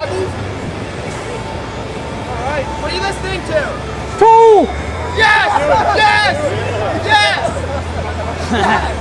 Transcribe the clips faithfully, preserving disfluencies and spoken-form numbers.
Alright, what are you listening to? Tool! Yes! Yes! Yes! Yes!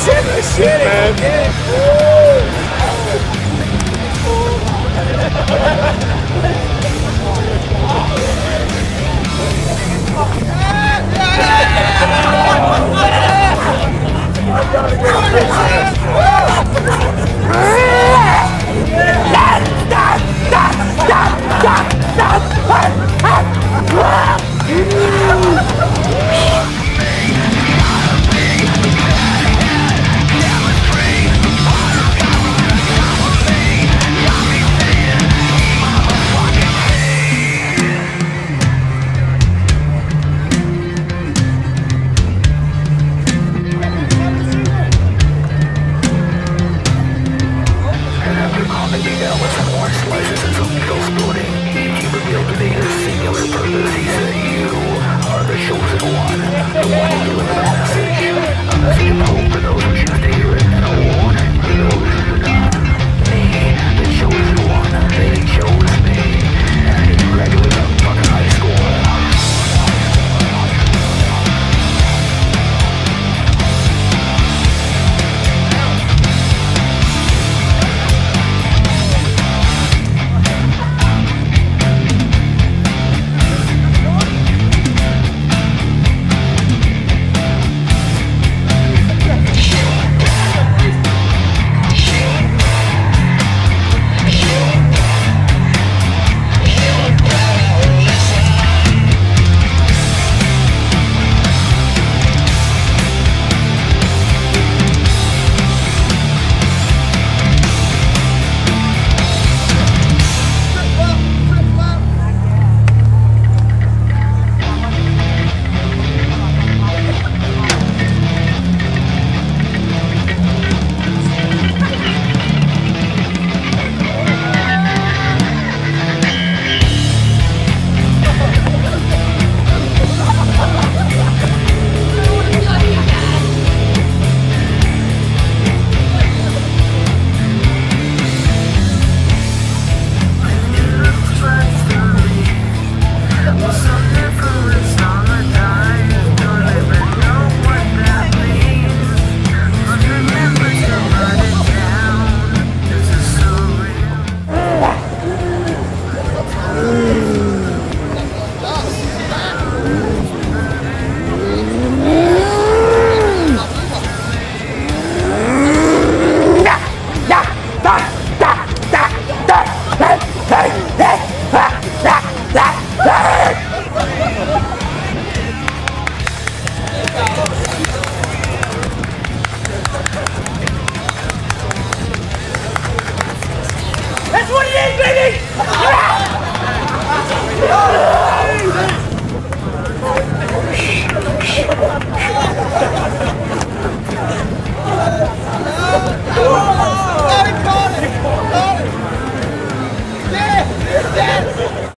Shit, this shit, man. That's what it is, baby!